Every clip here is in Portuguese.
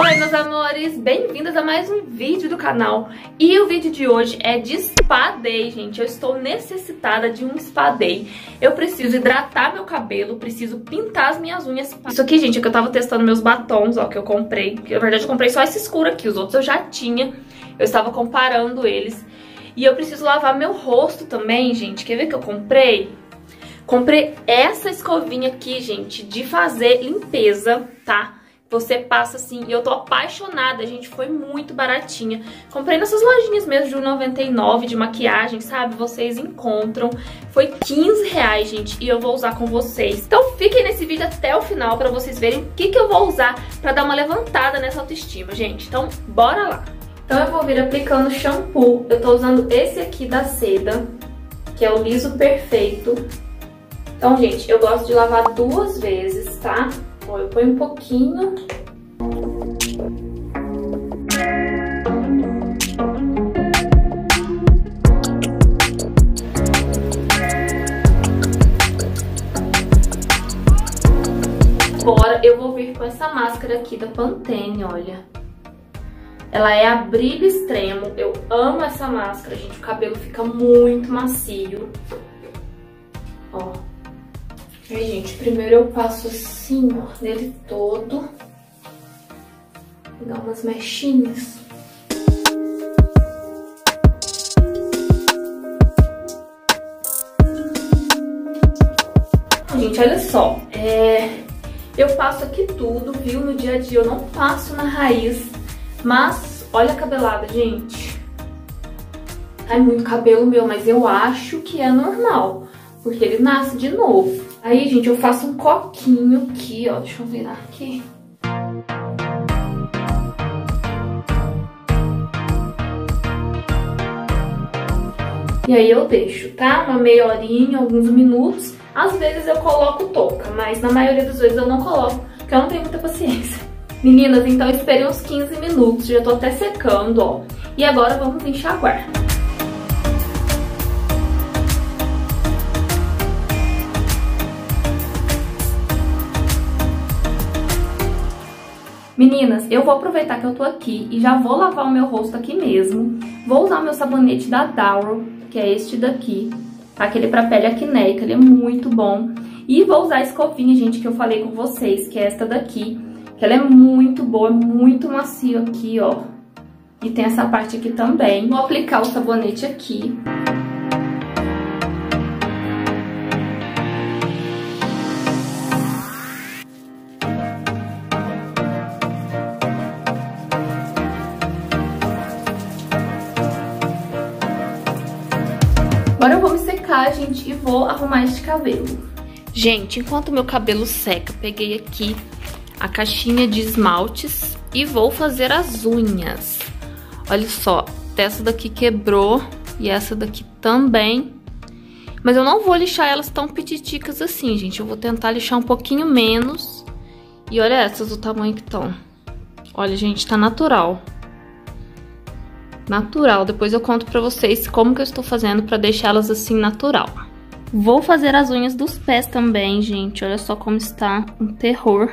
Oi, meus amores, bem-vindas a mais um vídeo do canal. E o vídeo de hoje é de spa day, gente. Eu estou necessitada de um spa day. Eu preciso hidratar meu cabelo, preciso pintar as minhas unhas. Isso aqui, gente, é que eu tava testando meus batons, ó, que eu comprei. Na verdade, eu comprei só esse escuro aqui, os outros eu já tinha. Eu estava comparando eles. E eu preciso lavar meu rosto também, gente. Quer ver que eu comprei? Comprei essa escovinha aqui, gente, de fazer limpeza, tá? Você passa assim, e eu tô apaixonada, gente, foi muito baratinha. Comprei nessas lojinhas mesmo de R$1,99 de maquiagem, sabe? Vocês encontram. Foi R$15, gente, e eu vou usar com vocês. Então fiquem nesse vídeo até o final pra vocês verem o que eu vou usar pra dar uma levantada nessa autoestima, gente. Então bora lá. Então eu vou vir aplicando shampoo. Eu tô usando esse aqui da Seda, que é o liso perfeito. Então, gente, eu gosto de lavar duas vezes, tá? Eu ponho um pouquinho. Agora eu vou vir com essa máscara aqui da Pantene, olha. Ela é a brilho extremo. Eu amo essa máscara, gente. O cabelo fica muito macio. Ó. E aí, gente, primeiro eu passo assim, ó, nele todo. Pegar umas mechinhas. Gente, olha só. Eu passo aqui tudo, viu? No dia a dia eu não passo na raiz. Mas, olha a cabelada, gente. É muito cabelo meu, mas eu acho que é normal. Porque ele nasce de novo. Aí, gente, eu faço um coquinho aqui, ó. Deixa eu virar aqui. E aí eu deixo, tá? Uma meia horinha, alguns minutos. Às vezes eu coloco touca, mas na maioria das vezes eu não coloco, porque eu não tenho muita paciência. Meninas, então esperei uns 15 minutos. Já tô até secando, ó. E agora vamos enxaguar. Meninas, eu vou aproveitar que eu tô aqui e já vou lavar o meu rosto aqui mesmo. Vou usar o meu sabonete da Darrow, que é este daqui, tá? Aquele pra pele acneica, ele é muito bom. E vou usar a escovinha, gente, que eu falei com vocês, que é esta daqui. Que ela é muito boa, é muito macio aqui, ó. E tem essa parte aqui também. Vou aplicar o sabonete aqui. Agora eu vou me secar, gente, e vou arrumar este cabelo. Gente, enquanto meu cabelo seca, peguei aqui a caixinha de esmaltes e vou fazer as unhas. Olha só, essa daqui quebrou e essa daqui também. Mas eu não vou lixar elas tão petiticas assim, gente. Eu vou tentar lixar um pouquinho menos. E olha essas, o tamanho que estão. Olha, gente, tá natural. Natural, depois eu conto pra vocês como que eu estou fazendo pra deixá-las assim natural. Vou fazer as unhas dos pés também, gente. Olha só como está um terror.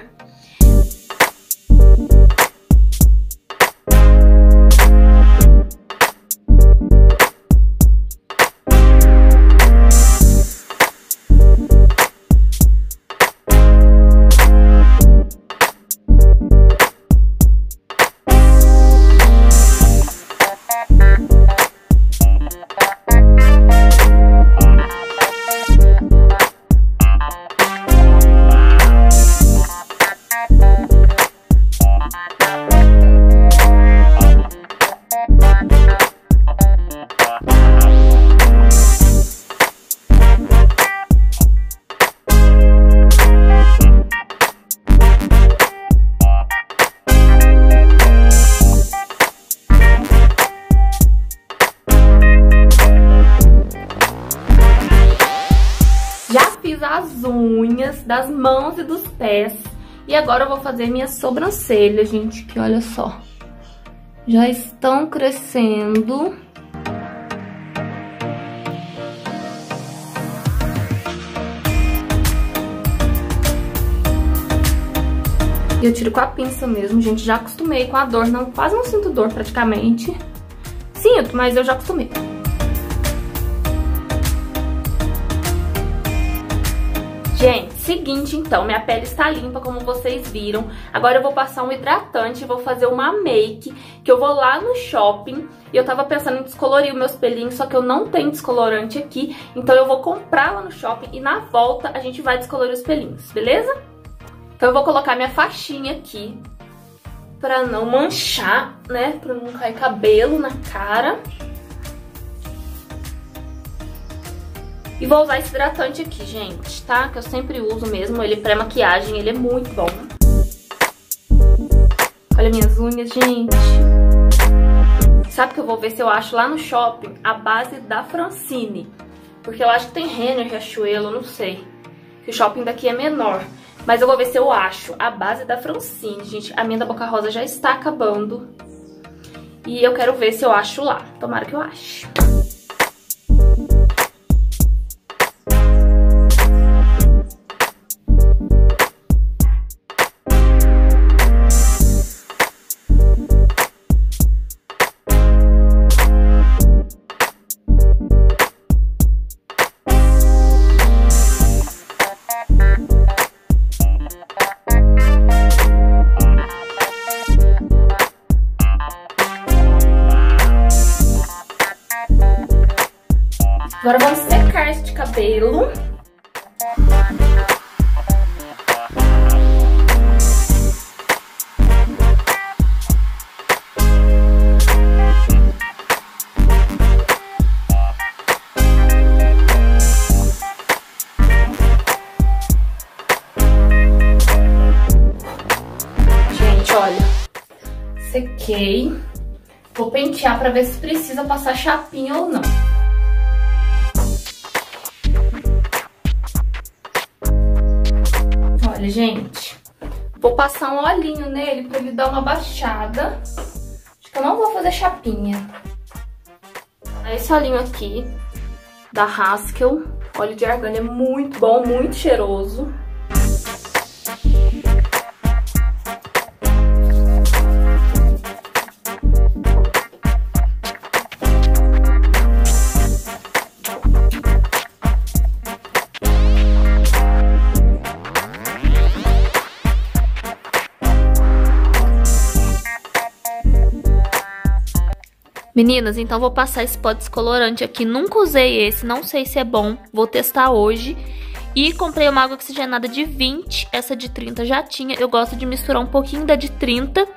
As unhas das mãos e dos pés. E agora eu vou fazer minha sobrancelha, gente, que olha só, já estão crescendo. E eu tiro com a pinça mesmo, gente. Já acostumei com a dor, não, quase não sinto dor praticamente. Sinto, mas eu já acostumei. Gente, seguinte então, minha pele está limpa, como vocês viram. Agora eu vou passar um hidratante, vou fazer uma make, que eu vou lá no shopping. E eu tava pensando em descolorir os meus pelinhos, só que eu não tenho descolorante aqui. Então eu vou comprar lá no shopping e na volta a gente vai descolorir os pelinhos, beleza? Então eu vou colocar minha faixinha aqui, pra não manchar, né? Pra não cair cabelo na cara. E vou usar esse hidratante aqui, gente, tá? Que eu sempre uso mesmo, ele pré-maquiagem, ele é muito bom. Olha minhas unhas, gente. Sabe que eu vou ver se eu acho lá no shopping a base da Francine. Porque eu acho que tem Renner, Riachuelo, não sei. Que o shopping daqui é menor. Mas eu vou ver se eu acho a base da Francine, gente. A minha da Boca Rosa já está acabando. E eu quero ver se eu acho lá. Tomara que eu ache. Agora vamos secar este cabelo. Gente, olha, sequei. Vou pentear para ver se precisa passar chapinha ou não. Gente, vou passar um olhinho nele pra ele dar uma baixada. Acho que eu não vou fazer chapinha. Esse olhinho aqui da Raskel, óleo de argana, é muito bom, muito cheiroso. Meninas, então vou passar esse pó descolorante aqui. Nunca usei esse, não sei se é bom. Vou testar hoje. E comprei uma água oxigenada de 20. Essa de 30 já tinha. Eu gosto de misturar um pouquinho da de 30.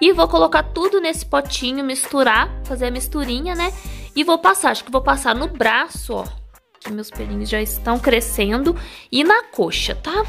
E vou colocar tudo nesse potinho, misturar, fazer a misturinha, né? E vou passar, acho que vou passar no braço, ó. Que meus pelinhos já estão crescendo. E na coxa, tá?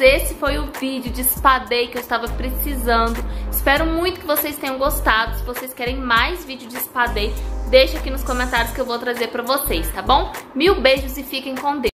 Esse foi o vídeo de spa day que eu estava precisando. Espero muito que vocês tenham gostado. Se vocês querem mais vídeo de spa day, deixa aqui nos comentários que eu vou trazer pra vocês, tá bom? Mil beijos e fiquem com Deus.